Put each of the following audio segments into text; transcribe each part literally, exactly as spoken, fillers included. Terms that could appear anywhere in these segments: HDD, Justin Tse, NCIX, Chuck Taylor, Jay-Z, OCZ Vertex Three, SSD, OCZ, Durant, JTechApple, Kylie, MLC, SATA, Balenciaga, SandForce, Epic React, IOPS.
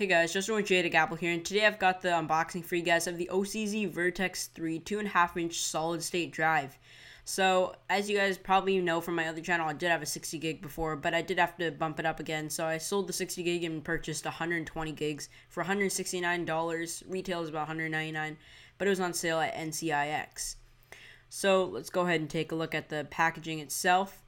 Hey guys, Justin with JTechApple here, and today I've got the unboxing for you guys of the O C Z Vertex Three two and a half inch solid state drive. So as you guys probably know from my other channel, I did have a sixty gig before, but I did have to bump it up again. So I sold the sixty gig and purchased one hundred twenty gigs for one hundred sixty-nine dollars. Retail is about one hundred ninety-nine dollars, but it was on sale at N C I X. So let's go ahead and take a look at the packaging itself.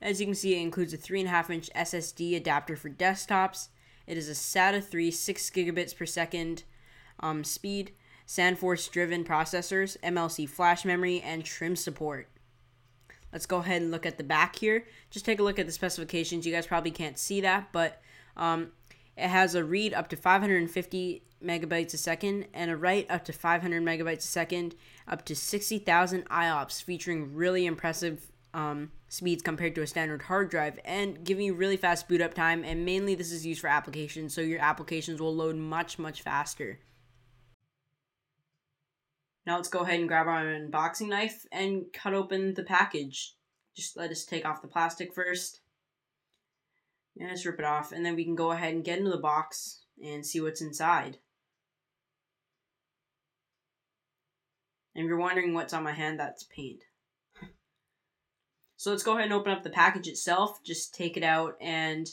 As you can see, it includes a three and a half inch S S D adapter for desktops. It is a SATA three, six gigabits per second um, speed, SandForce driven processors, M L C flash memory, and trim support. Let's go ahead and look at the back here. Just take a look at the specifications. You guys probably can't see that, but um, it has a read up to five hundred fifty megabytes a second and a write up to five hundred megabytes a second, up to sixty thousand I O P S, featuring really impressive Um, speeds compared to a standard hard drive, and giving you really fast boot up time. And mainly this is used for applications, so your applications will load much much faster. Now let's go ahead and grab our unboxing knife and cut open the package. Just let us take off the plastic first. Yeah, let's rip it off, and then we can go ahead and get into the box and see what's inside. And if you're wondering what's on my hand, that's paint. So let's go ahead and open up the package itself. Just take it out and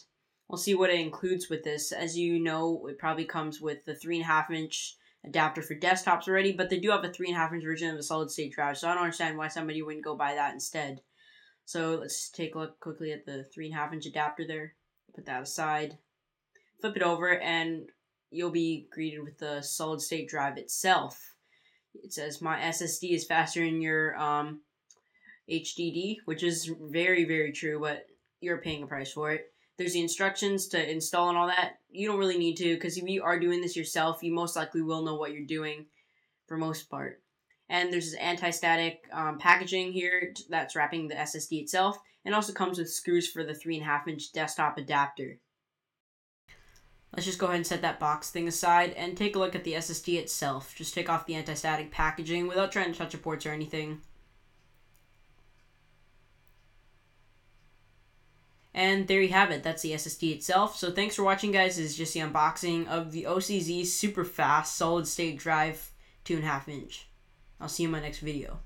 we'll see what it includes with this. As you know, it probably comes with the three and a half inch adapter for desktops already, but they do have a three and a half inch version of a solid state drive, so I don't understand why somebody wouldn't go buy that instead. So let's take a look quickly at the three and a half inch adapter there. Put that aside, flip it over, and you'll be greeted with the solid state drive itself. It says, "My S S D is faster than your um, H D D, which is very, very true, but you're paying a price for it. There's the instructions to install and all that. You don't really need to, because if you are doing this yourself, you most likely will know what you're doing for most part. And there's this anti-static um, packaging here that's wrapping the S S D itself, and also comes with screws for the three and a half inch desktop adapter. Let's just go ahead and set that box thing aside and take a look at the S S D itself. Just take off the anti-static packaging without trying to touch the ports or anything. And there you have it. That's the S S D itself. So thanks for watching, guys. This is just the unboxing of the O C Z super fast solid state drive two and a half inch. I'll see you in my next video.